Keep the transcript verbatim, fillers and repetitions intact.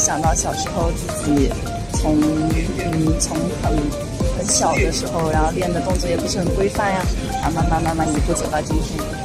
想到小时候自己从嗯从很很小的时候，然后练的动作也不是很规范呀、啊，然后慢慢慢慢一步走到今天。